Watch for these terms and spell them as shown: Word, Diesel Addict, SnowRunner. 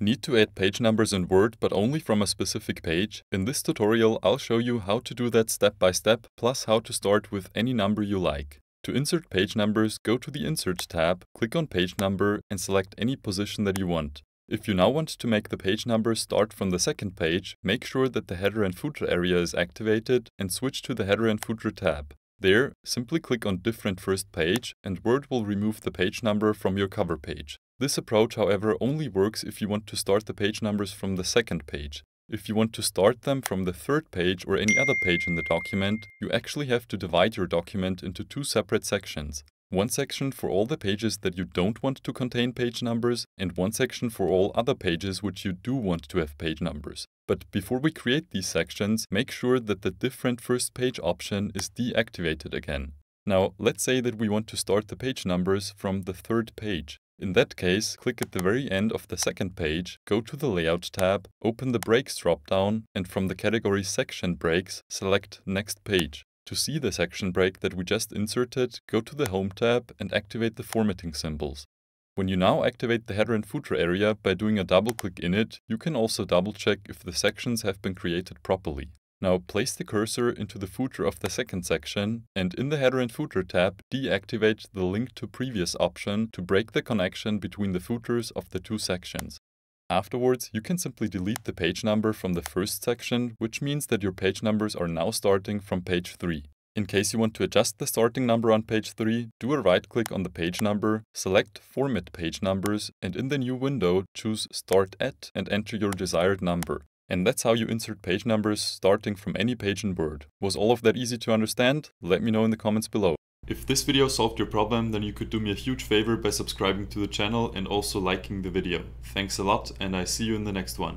Need to add page numbers in Word, but only from a specific page? In this tutorial I'll show you how to do that step by step, plus how to start with any number you like. To insert page numbers, go to the Insert tab, click on Page Number and select any position that you want. If you now want to make the page number start from the second page, make sure that the header and footer area is activated and switch to the Header and Footer tab. There, simply click on Different First Page and Word will remove the page number from your cover page. This approach, however, only works if you want to start the page numbers from the second page. If you want to start them from the third page or any other page in the document, you actually have to divide your document into two separate sections. One section for all the pages that you don't want to contain page numbers, and one section for all other pages which you do want to have page numbers. But before we create these sections, make sure that the Different First Page option is deactivated again. Now, let's say that we want to start the page numbers from the third page. In that case, click at the very end of the second page, go to the Layout tab, open the Breaks drop-down, and from the category Section Breaks, select Next Page. To see the section break that we just inserted, go to the Home tab and activate the formatting symbols. When you now activate the header and footer area by doing a double-click in it, you can also double-check if the sections have been created properly. Now place the cursor into the footer of the second section and in the Header and Footer tab deactivate the Link to Previous option to break the connection between the footers of the two sections. Afterwards, you can simply delete the page number from the first section, which means that your page numbers are now starting from page 3. In case you want to adjust the starting number on page 3, do a right-click on the page number, select Format Page Numbers and in the new window choose Start At and enter your desired number. And that's how you insert page numbers starting from any page in Word. Was all of that easy to understand? Let me know in the comments below. If this video solved your problem, then you could do me a huge favor by subscribing to the channel and also liking the video. Thanks a lot and I see you in the next one.